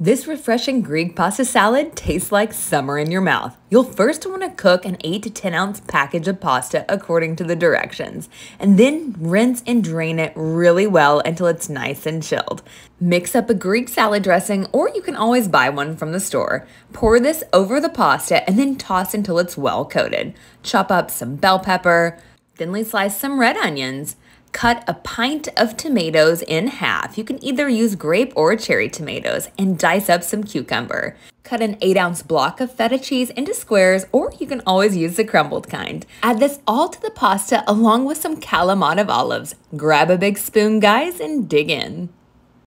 This refreshing Greek pasta salad tastes like summer in your mouth. You'll first want to cook an 8 to 10 ounce package of pasta according to the directions, and then rinse and drain it really well until it's nice and chilled. Mix up a Greek salad dressing, or you can always buy one from the store. Pour this over the pasta and then toss until it's well coated. Chop up some bell pepper, thinly slice some red onions. Cut a pint of tomatoes in half. You can either use grape or cherry tomatoes, and dice up some cucumber. Cut an 8-ounce block of feta cheese into squares, or you can always use the crumbled kind. Add this all to the pasta along with some calamansi olives. Grab a big spoon, guys, and dig in.